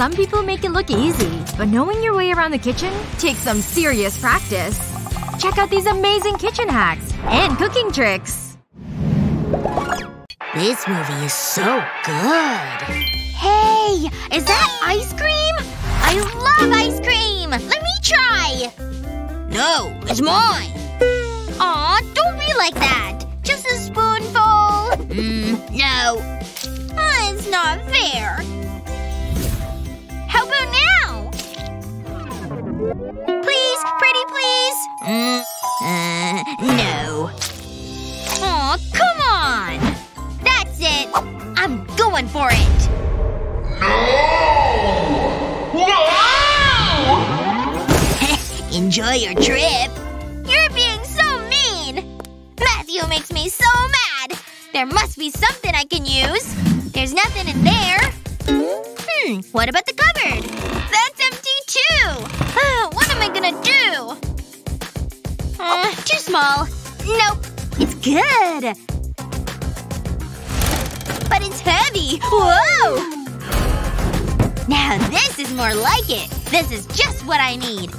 Some people make it look easy, but knowing your way around the kitchen takes some serious practice. Check out these amazing kitchen hacks and cooking tricks! This movie is so good! Hey! Is that ice cream? I love ice cream! Let me try! No, it's mine! Aw, don't be like that! Just a spoonful! No. It's not fair. How about now? Please, pretty please! No. Aw, come on! That's it! I'm going for it! No! No! Enjoy your trip! You're being so mean! Matthew makes me so mad! There must be something I can use! There's nothing in there. What about the cupboard? That's empty too! What am I gonna do? Too small. Nope. It's good. But it's heavy! Whoa! Now this is more like it. This is just what I need.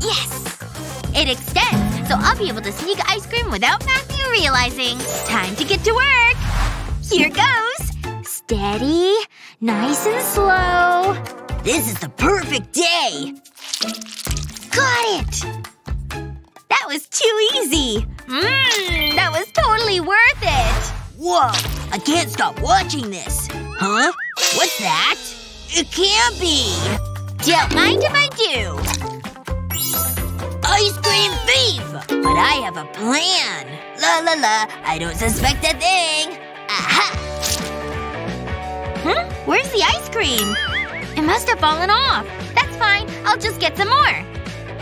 Yes! It extends, so I'll be able to sneak ice cream without Matthew realizing. Time to get to work! Here goes! Steady. Nice and slow. This is the perfect day! Got it! That was too easy! That was totally worth it! Whoa! I can't stop watching this! Huh? What's that? It can't be! Don't mind if I do! Ice cream thief! But I have a plan! La la la, I don't suspect a thing! Aha! Huh? Where's the ice cream? It must have fallen off. That's fine. I'll just get some more.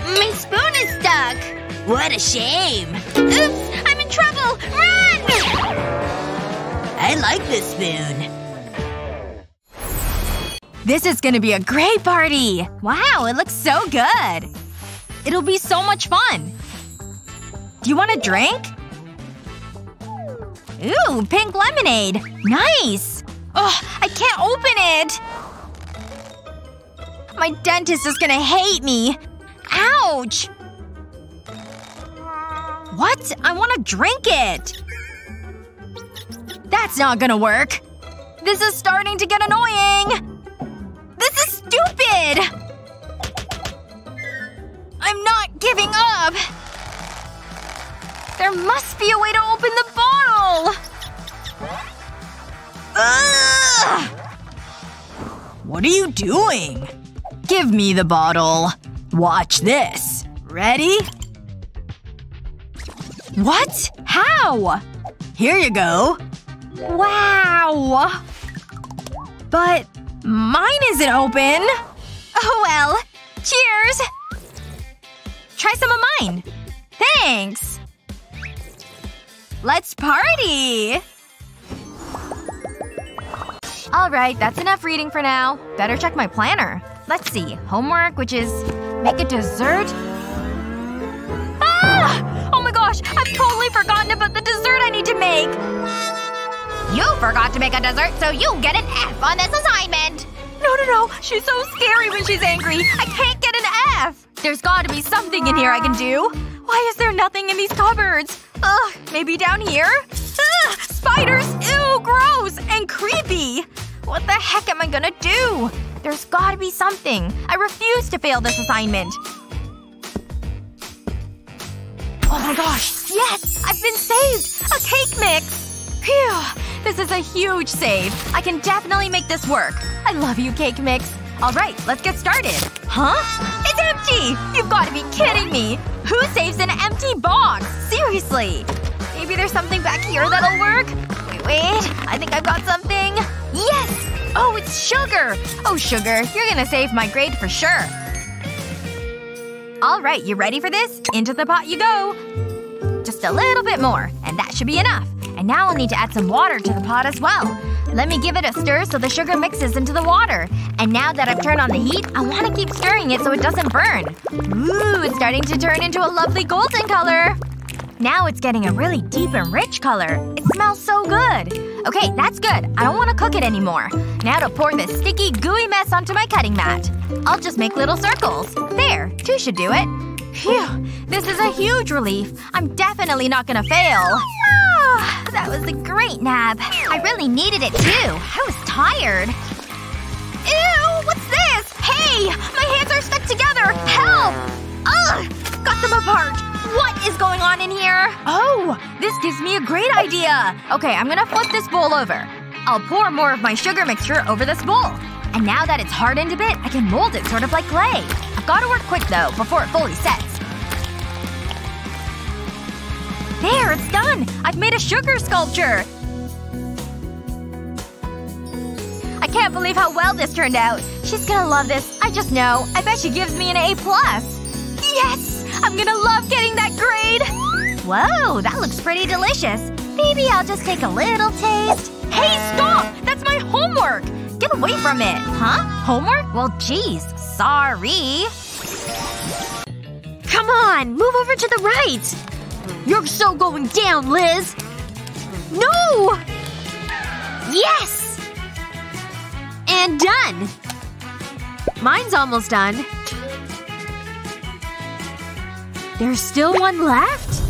My spoon is stuck. What a shame. Oops! I'm in trouble! Run! I like this spoon. This is gonna be a great party! Wow, it looks so good! It'll be so much fun! Do you want a drink? Ooh, pink lemonade! Nice! Ugh, I can't open it! My dentist is gonna hate me! Ouch! What? I wanna drink it! That's not gonna work! This is starting to get annoying! This is stupid! I'm not giving up! There must be a way to open the bottle! Ugh! What are you doing? Give me the bottle. Watch this. Ready? What? How? Here you go. Wow! But mine isn't open! Oh well. Cheers! Try some of mine. Thanks! Let's party! Alright, that's enough reading for now. Better check my planner. Let's see. Homework, which is… make a dessert? Ah! Oh my gosh! I've totally forgotten about the dessert I need to make! You forgot to make a dessert, so you get an F on this assignment! No. She's so scary when she's angry. I can't get an F! There's gotta be something in here I can do. Why is there nothing in these cupboards? Ugh, maybe down here? Ugh! Spiders! Ew, gross! And creepy! What the heck am I gonna do? There's gotta be something. I refuse to fail this assignment. Oh my gosh! Yes! I've been saved! A cake mix! Phew! This is a huge save. I can definitely make this work. I love you, cake mix. Alright, let's get started. Huh? It's empty! You've gotta be kidding me! Who saves an empty box? Seriously! Maybe there's something back here that'll work? Wait. I think I've got something. Yes! Oh, it's sugar! Oh, sugar. You're gonna save my grade for sure. Alright, you ready for this? Into the pot you go! Just a little bit more. And that should be enough. And now I'll need to add some water to the pot as well. Let me give it a stir so the sugar mixes into the water. And now that I've turned on the heat, I want to keep stirring it so it doesn't burn. Ooh, it's starting to turn into a lovely golden color! Now it's getting a really deep and rich color. It smells so good. Okay, that's good. I don't want to cook it anymore. Now to pour this sticky, gooey mess onto my cutting mat. I'll just make little circles. There. 2 should do it. Phew. This is a huge relief. I'm definitely not gonna fail. Oh, that was a great nap. I really needed it, too. I was tired. Ew! What's this? Hey! My hands are stuck together! Help! Ugh! Got them apart. What is going on in here? Oh! This gives me a great idea! Okay, I'm gonna flip this bowl over. I'll pour more of my sugar mixture over this bowl. And now that it's hardened a bit, I can mold it sort of like clay. I've gotta work quick, though, before it fully sets. There! It's done! I've made a sugar sculpture! I can't believe how well this turned out. She's gonna love this. I just know. I bet she gives me an A+. Yes! I'm gonna love getting that grade! Whoa, that looks pretty delicious. Maybe I'll just take a little taste. Hey, stop! That's my homework! Get away from it. Huh? Homework? Well, geez. Sorry. Come on! Move over to the right! You're so going down, Liz! No! Yes! And done! Mine's almost done. There's still one left?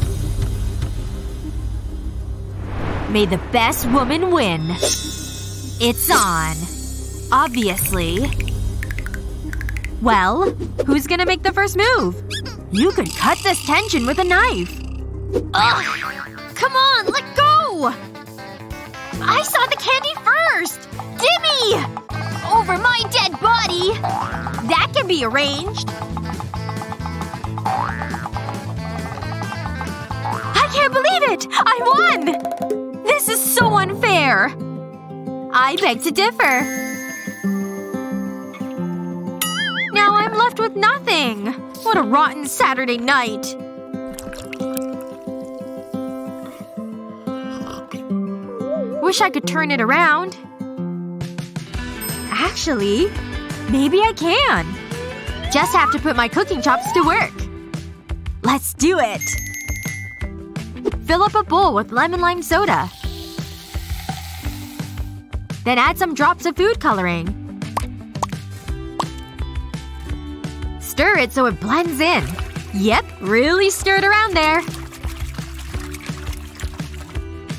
May the best woman win. It's on. Obviously. Well, who's gonna make the first move? You could cut this tension with a knife. Ugh! Come on! Let go! I saw the candy first! Dimmy! Over my dead body! That can be arranged. I can't believe it! I won! This is so unfair! I beg to differ. Now I'm left with nothing. What a rotten Saturday night. Wish I could turn it around. Actually, maybe I can. Just have to put my cooking chops to work. Let's do it! Fill up a bowl with lemon-lime soda. Then add some drops of food coloring. Stir it so it blends in. Yep, really stir it around there.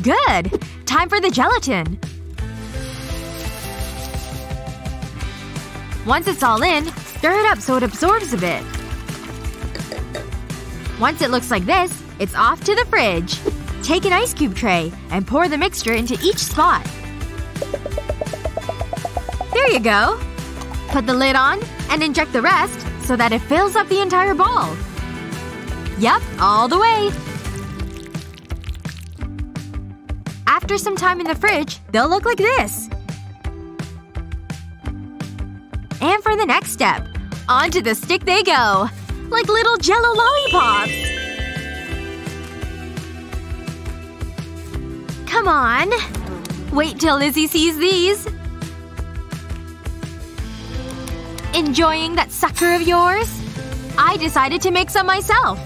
Good! Time for the gelatin. Once it's all in, stir it up so it absorbs a bit. Once it looks like this, it's off to the fridge. Take an ice cube tray and pour the mixture into each spot. There you go. Put the lid on and inject the rest so that it fills up the entire bowl. Yep, all the way. After some time in the fridge, they'll look like this. And for the next step, onto the stick they go. Like little Jell-O lollipops. Come on. Wait till Lizzie sees these. Enjoying that sucker of yours? I decided to make some myself.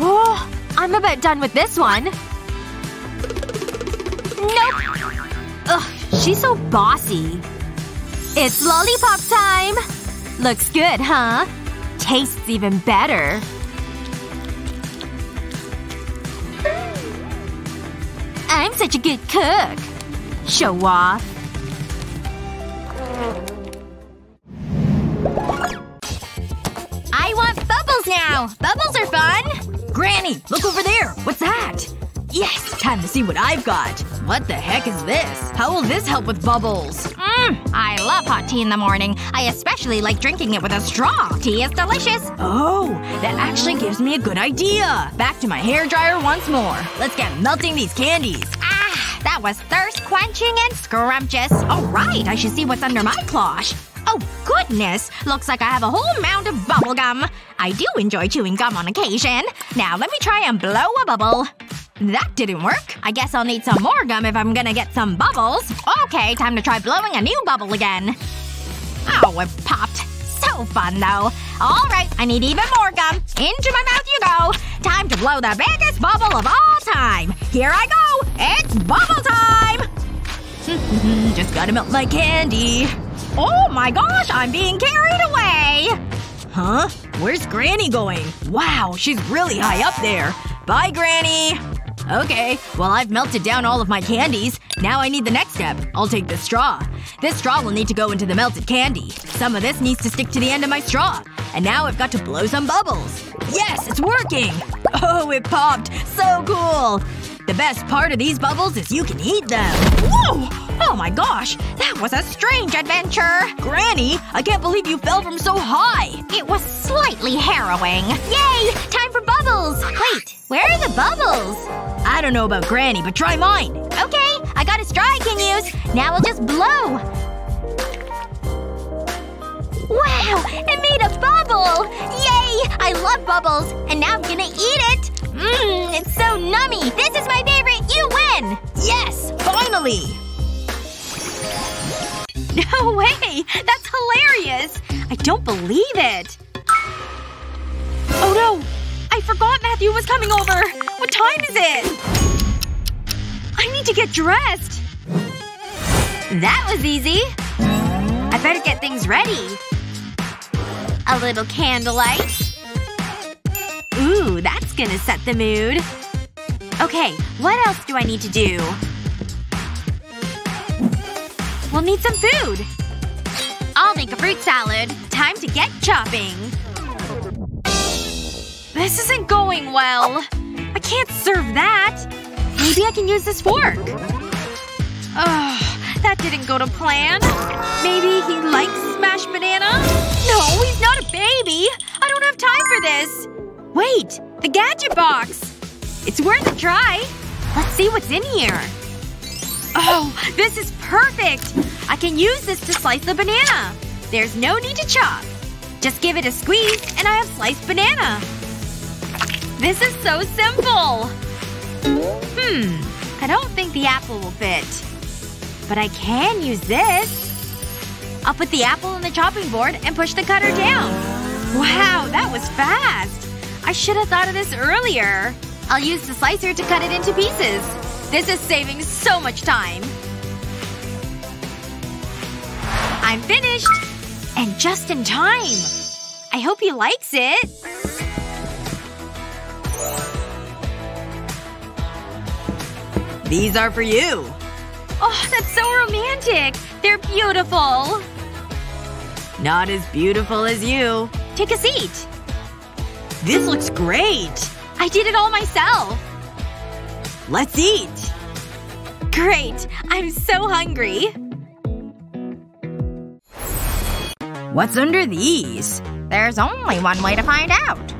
Oh, I'm about done with this one. Nope! Ugh, she's so bossy. It's lollipop time! Looks good, huh? Tastes even better. I'm such a good cook. Show off. I want bubbles now! Bubbles are fun! Granny, look over there! What's that? Yes! Time to see what I've got. What the heck is this? How will this help with bubbles? I love hot tea in the morning. I especially like drinking it with a straw. Tea is delicious. Oh, that actually gives me a good idea. Back to my hairdryer once more. Let's get melting these candies. Ah, that was thirst-quenching and scrumptious. Alright, I should see what's under my cloche. Oh, goodness! Looks like I have a whole mound of bubble gum. I do enjoy chewing gum on occasion. Now let me try and blow a bubble. That didn't work. I guess I'll need some more gum if I'm gonna get some bubbles. Okay, time to try blowing a new bubble again. Oh, it popped. So fun, though. Alright, I need even more gum. Into my mouth you go! Time to blow the biggest bubble of all time. Here I go! It's bubble time! Just gotta melt my candy. Oh my gosh, I'm being carried away! Huh? Where's Granny going? Wow, she's really high up there. Bye, Granny! Okay, well I've melted down all of my candies. Now I need the next step. I'll take the straw. This straw will need to go into the melted candy. Some of this needs to stick to the end of my straw. And now I've got to blow some bubbles. Yes! It's working! Oh, it popped! So cool! The best part of these bubbles is you can eat them. Whoa! Oh my gosh! That was a strange adventure! Granny! I can't believe you fell from so high! It was slightly harrowing. Yay! Time for bubbles! Wait, where are the bubbles? I don't know about Granny, but try mine. Okay, I got a straw I can use. Now I'll just blow. Wow! It made a bubble! Yay! I love bubbles! And now I'm gonna eat it! Mmm, it's so nummy! This is my favorite! You win! Yes! Finally! No way! That's hilarious! I don't believe it! Oh no! I forgot Matthew was coming over! What time is it? I need to get dressed! That was easy! I better get things ready. A little candlelight. Ooh, that's gonna set the mood. Okay, what else do I need to do? We'll need some food! I'll make a fruit salad. Time to get chopping. This isn't going well. I can't serve that. Maybe I can use this fork. Ugh, that didn't go to plan. Maybe he likes smashed banana? No, he's not a baby! I don't have time for this! Wait! The gadget box! It's worth a try! Let's see what's in here. Oh, this is perfect! I can use this to slice the banana. There's no need to chop. Just give it a squeeze and I have sliced banana. This is so simple! I don't think the apple will fit. But I can use this. I'll put the apple on the chopping board and push the cutter down. Wow, that was fast! I should have thought of this earlier. I'll use the slicer to cut it into pieces. This is saving so much time. I'm finished! And just in time. I hope he likes it. These are for you. Oh, that's so romantic. They're beautiful. Not as beautiful as you. Take a seat. This looks great! I did it all myself! Let's eat! Great! I'm so hungry! What's under these? There's only one way to find out.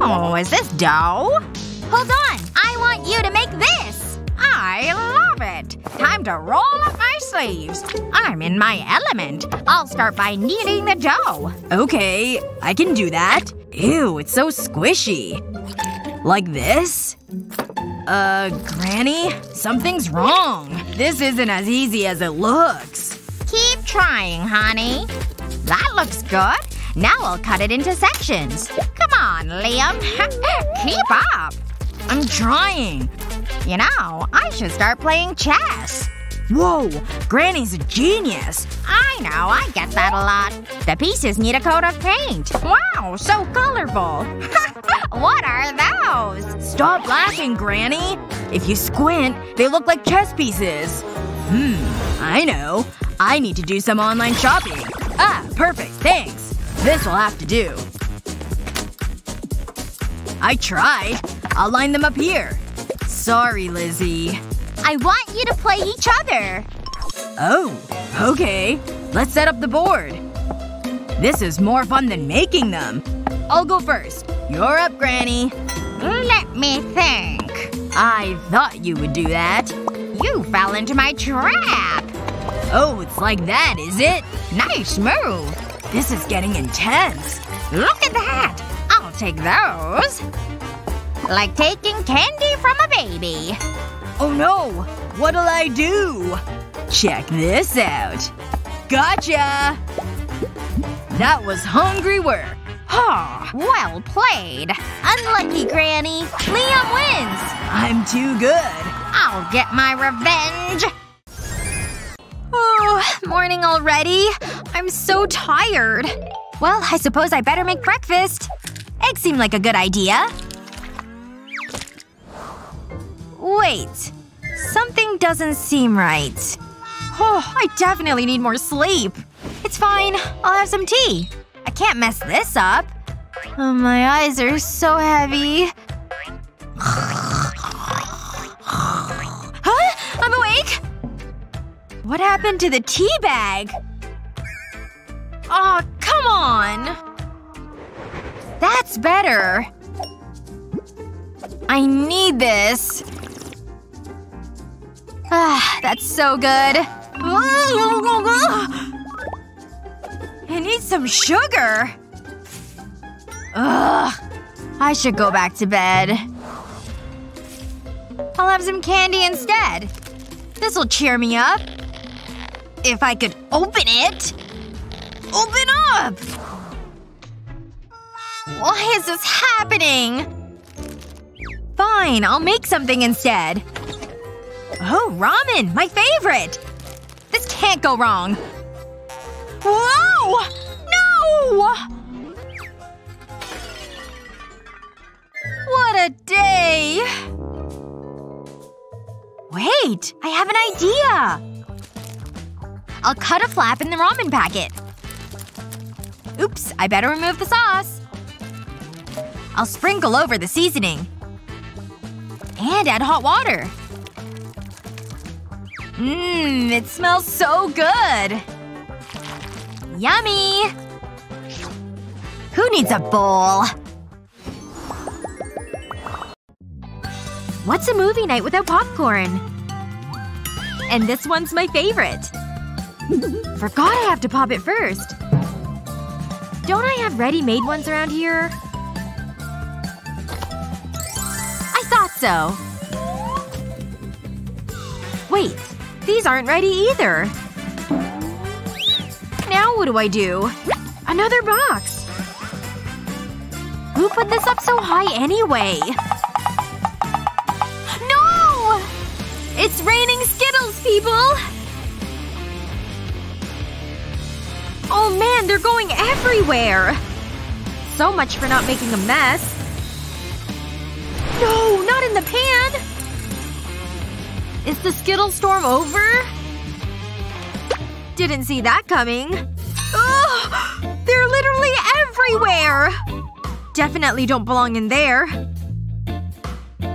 Oh, is this dough? Hold on! I want you to make this! I love it! Time to roll up my sleeves. I'm in my element. I'll start by kneading the dough. Okay. I can do that. Ew, it's so squishy. Like this? Granny? Something's wrong. This isn't as easy as it looks. Keep trying, honey. That looks good. Now I'll cut it into sections. Come on, Liam. Keep up. I'm trying. You know, I should start playing chess. Whoa! Granny's a genius! I know, I get that a lot. The pieces need a coat of paint. Wow, so colorful. What are those? Stop laughing, Granny. If you squint, they look like chess pieces. I know. I need to do some online shopping. Ah, perfect, thanks. This will have to do. I tried. I'll line them up here. Sorry, Lizzie. I want you to play each other. Oh. Okay. Let's set up the board. This is more fun than making them. I'll go first. You're up, Granny. Let me think. I thought you would do that. You fell into my trap. Oh, it's like that, is it? Nice move. This is getting intense. Look at that. I'll take those. Like taking candy from a baby. Oh no! What'll I do? Check this out. Gotcha! That was hungry work. Ha! Well played. Unlucky, Granny. Liam wins! I'm too good. I'll get my revenge. Morning already? I'm so tired. Well, I suppose I better make breakfast. Eggs seem like a good idea. Wait. Something doesn't seem right. Oh, I definitely need more sleep. It's fine. I'll have some tea. I can't mess this up. Oh, my eyes are so heavy. Huh? I'm awake? What happened to the tea bag? Aw, come on! That's better. I need this. Ah, that's so good. I need some sugar. Ugh. I should go back to bed. I'll have some candy instead. This'll cheer me up. If I could open it. Open up! Why is this happening? Fine, I'll make something instead. Oh, ramen! My favorite! This can't go wrong. Whoa! No! What a day! Wait! I have an idea! I'll cut a flap in the ramen packet. Oops, I better remove the sauce. I'll sprinkle over the seasoning. And add hot water. Mmm, it smells so good! Yummy! Who needs a bowl? What's a movie night without popcorn? And this one's my favorite. Forgot I have to pop it first. Don't I have ready-made ones around here? I thought so. Wait. These aren't ready either. Now what do I do? Another box! Who put this up so high anyway? No! It's raining Skittles, people! Oh man, they're going everywhere! So much for not making a mess. No, not in the pan! Is the Skittle storm over? Didn't see that coming. Ugh! They're literally everywhere! Definitely don't belong in there.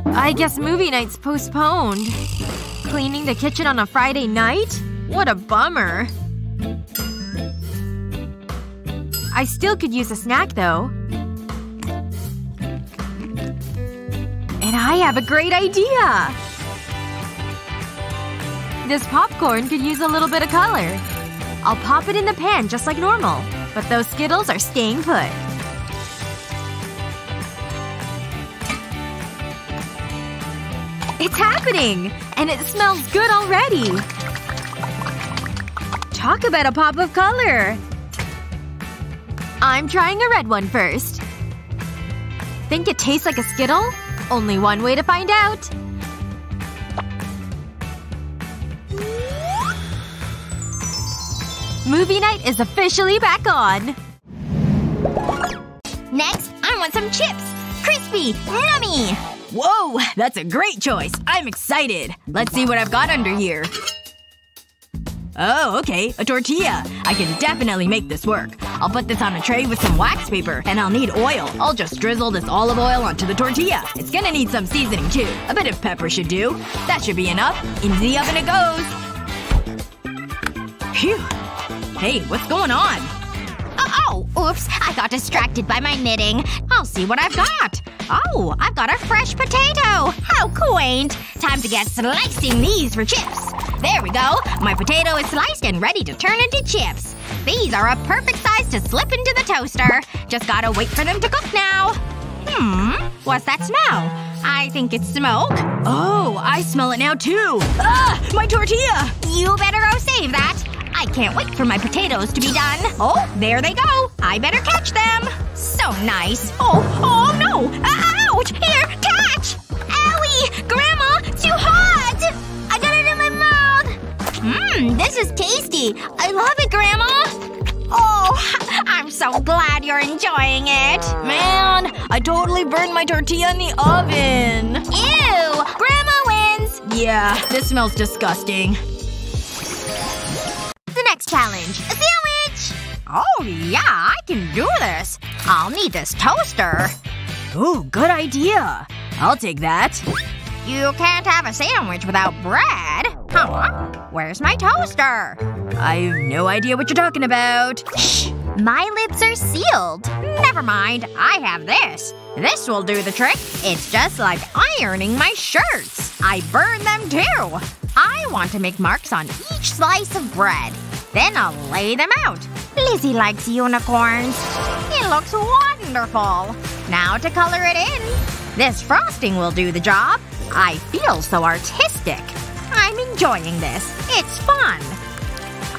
I guess movie night's postponed. Cleaning the kitchen on a Friday night? What a bummer. I still could use a snack, though. And I have a great idea! This popcorn could use a little bit of color. I'll pop it in the pan just like normal. But those Skittles are staying put. It's happening! And it smells good already! Talk about a pop of color! I'm trying a red one first. Think it tastes like a Skittle? Only one way to find out. Movie night is officially back on! Next, I want some chips! Crispy! Yummy! Whoa! That's a great choice! I'm excited! Let's see what I've got under here. Oh, okay. A tortilla. I can definitely make this work. I'll put this on a tray with some wax paper, and I'll need oil. I'll just drizzle this olive oil onto the tortilla. It's gonna need some seasoning, too. A bit of pepper should do. That should be enough. Into the oven it goes! Phew! Hey, what's going on? Oh, oops. I got distracted by my knitting. I'll see what I've got. Oh, I've got a fresh potato! How quaint! Time to get slicing these for chips. There we go. My potato is sliced and ready to turn into chips. These are a perfect size to slip into the toaster. Just gotta wait for them to cook now. What's that smell? I think it's smoke. Oh, I smell it now too. Ah! My tortilla! You better go save that. I can't wait for my potatoes to be done. Oh, there they go. I better catch them. So nice. Oh no! Ouch! Here, catch! Owie! Grandma, too hot! I got it in my mouth! Mmm, this is is tasty! I love it, Grandma! Oh, I'm so glad you're enjoying it! Man, I totally burned my tortilla in the oven! Ew! Grandma wins! Yeah, this smells disgusting. The next challenge. A sandwich! Oh yeah, I can do this. I'll need this toaster. Ooh, good idea. I'll take that. You can't have a sandwich without bread. Huh? Where's my toaster? I've no idea what you're talking about. Shh! My lips are sealed. Never mind. I have this. This will do the trick. It's just like ironing my shirts. I burn them too. I want to make marks on each slice of bread. Then I'll lay them out. Lizzie likes unicorns. It looks wonderful. Now to color it in. This frosting will do the job. I feel so artistic. I'm enjoying this. It's fun.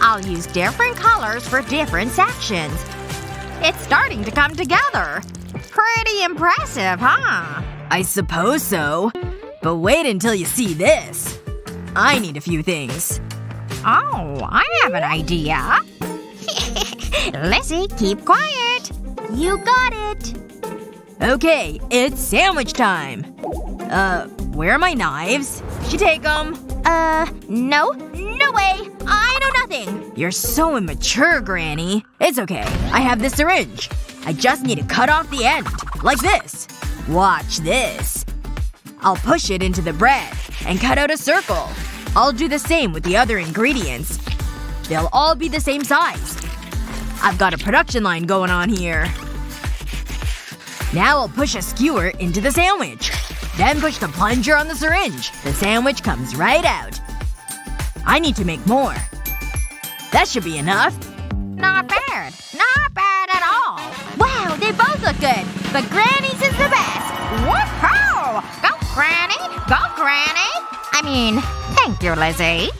I'll use different colors for different sections. It's starting to come together. Pretty impressive, huh? I suppose so. But wait until you see this. I need a few things. Oh, I have an idea. Lizzie, keep quiet. You got it. Okay, it's sandwich time. Where are my knives? Should take them. No. No way. I know nothing. You're so immature, Granny. It's okay. I have this syringe. I just need to cut off the end. Like this. Watch this. I'll push it into the bread and cut out a circle. I'll do the same with the other ingredients. They'll all be the same size. I've got a production line going on here. Now I'll push a skewer into the sandwich. Then push the plunger on the syringe. The sandwich comes right out. I need to make more. That should be enough. Not bad. Not bad at all. Wow, they both look good. But Granny's is the best. Woohoo! Go, Granny! Go, Granny! I mean, thank you, Lizzie.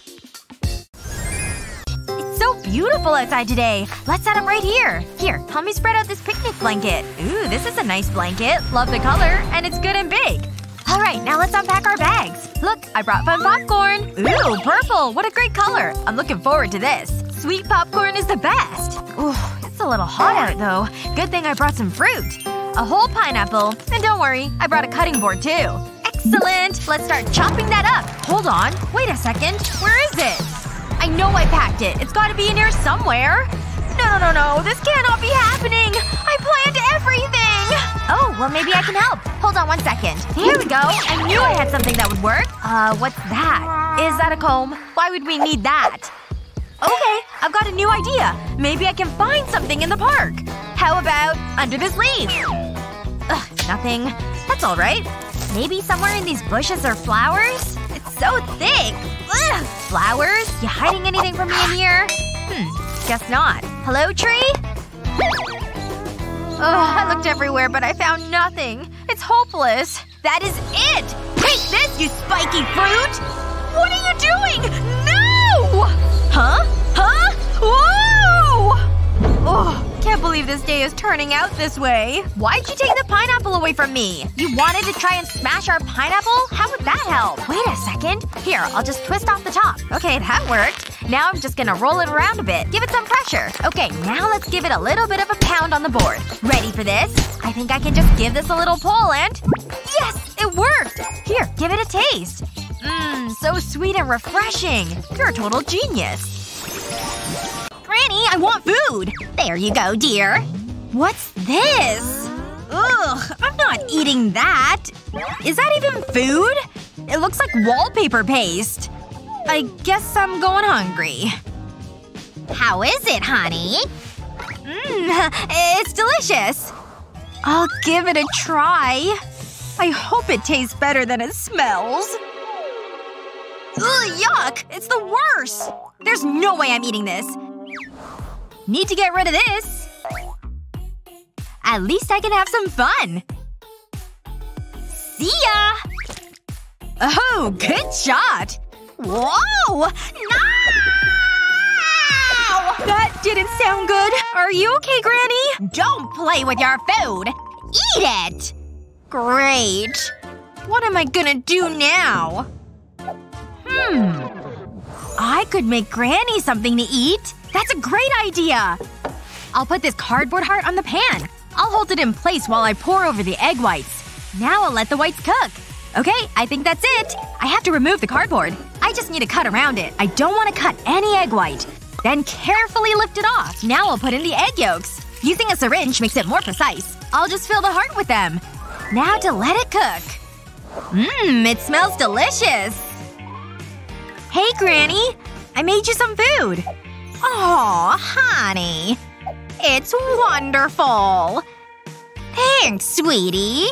It's so beautiful outside today. Let's set them right here. Here, help me spread out this picnic blanket. Ooh, this is a nice blanket. Love the color. And it's good and big. Alright, now let's unpack our bags. Look, I brought fun popcorn. Ooh, purple! What a great color. I'm looking forward to this. Sweet popcorn is the best. Ooh, it's a little hot out, though. Good thing I brought some fruit. A whole pineapple. And don't worry, I brought a cutting board, too. Excellent! Let's start chopping that up. Hold on. Wait a second. Where is it? I know I packed it. It's gotta be in here somewhere. No. This cannot be happening. I planned everything. Oh, well maybe I can help. Hold on one second. Here we go. I knew I had something that would work. What's that? Is that a comb? Why would we need that? Okay, I've got a new idea. Maybe I can find something in the park. How about under this leaf? Ugh, nothing. That's alright. Maybe somewhere in these bushes are flowers? It's so thick. Ugh, flowers? You hiding anything from me in here? Guess not. Hello, tree? Ugh, I looked everywhere but I found nothing. It's hopeless. That is it! Take this, you spiky fruit! What are you doing? No! Huh? Whoa! Oh, can't believe this day is turning out this way. Why'd you take the pineapple away from me? You wanted to try and smash our pineapple? How would that help? Wait a second. Here, I'll just twist off the top. Okay, that worked. Now I'm just gonna roll it around a bit. Give it some pressure. Okay, now let's give it a little bit of a pound on the board. Ready for this? I think I can just give this a little pull and… Yes! It worked! Here, give it a taste. Mmm, so sweet and refreshing. You're a total genius. Granny, I want food! There you go, dear. What's this? Ugh, I'm not eating that. Is that even food? It looks like wallpaper paste. I guess I'm going hungry. How is it, honey? It's delicious. I'll give it a try. I hope it tastes better than it smells. Ugh, yuck! It's the worst! There's no way I'm eating this. Need to get rid of this. At least I can have some fun. See ya! Oh, good shot! Whoa! No! That didn't sound good. Are you okay, Granny? Don't play with your food. Eat it! Great. What am I gonna do now? I could make Granny something to eat! That's a great idea! I'll put this cardboard heart on the pan. I'll hold it in place while I pour over the egg whites. Now I'll let the whites cook. Okay, I think that's it. I have to remove the cardboard. I just need to cut around it. I don't want to cut any egg white. Then carefully lift it off. Now I'll put in the egg yolks. Using a syringe makes it more precise. I'll just fill the heart with them. Now to let it cook. Mmm, it smells delicious! Hey, Granny! I made you some food! Aw, honey. It's wonderful! Thanks, sweetie!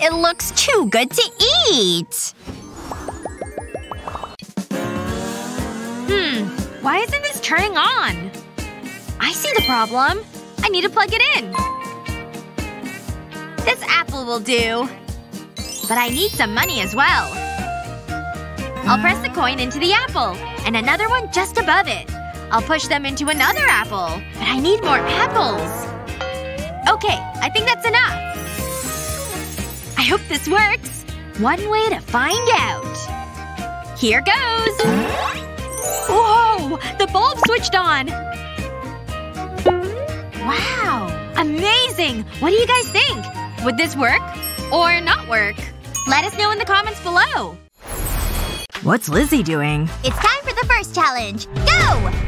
It looks too good to eat! Why isn't this turning on? I see the problem. I need to plug it in. This apple will do. But I need some money as well. I'll press the coin into the apple. And another one just above it. I'll push them into another apple. But I need more apples. Okay, I think that's enough. I hope this works. One way to find out. Here goes! Whoa! The bulb switched on! Wow! Amazing! What do you guys think? Would this work? Or not work? Let us know in the comments below! What's Lizzie doing? It's time for the first challenge. Go!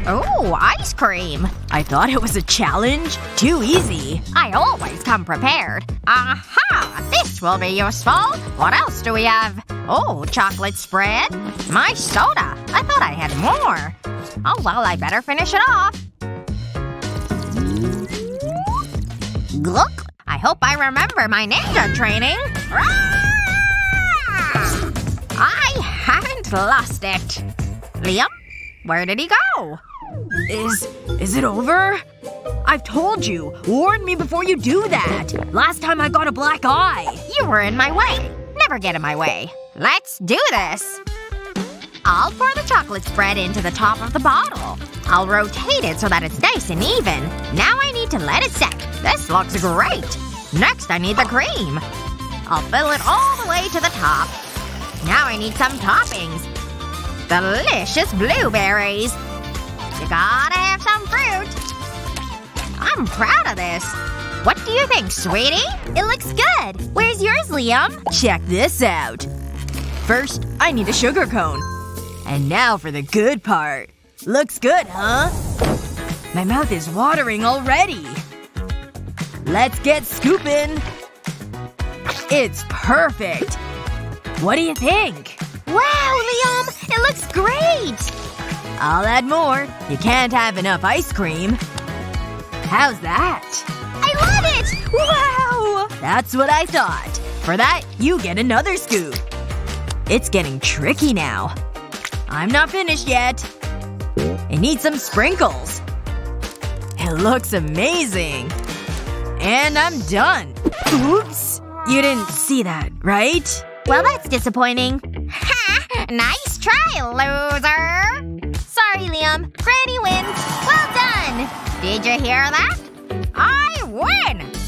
Oh, ice cream. I thought it was a challenge. Too easy. I always come prepared. Aha! This will be useful. What else do we have? Oh, chocolate spread. My soda. I thought I had more. Oh well, I better finish it off. Look. I hope I remember my ninja training. Rah! I haven't lost it. Liam? Where did he go? Is it over? I've told you. Warn me before you do that. Last time I got a black eye. You were in my way. Never get in my way. Let's do this. I'll pour the chocolate spread into the top of the bottle. I'll rotate it so that it's nice and even. Now I need to let it set. This looks great. Next I need the cream. I'll fill it all the way to the top. Now I need some toppings. Delicious blueberries. You gotta have some fruit. I'm proud of this. What do you think, sweetie? It looks good. Where's yours, Liam? Check this out. First, I need a sugar cone. And now for the good part. Looks good, huh? My mouth is watering already. Let's get scoopin'. It's perfect. What do you think? Wow, Liam! It looks great! I'll add more. You can't have enough ice cream. How's that? I love it! Wow! That's what I thought. For that, you get another scoop. It's getting tricky now. I'm not finished yet. It needs some sprinkles. It looks amazing. And I'm done. Oops. You didn't see that, right? Well, that's disappointing. Ha! Nice try, loser! Sorry, Liam. Granny wins. Well done! Did you hear that? I win!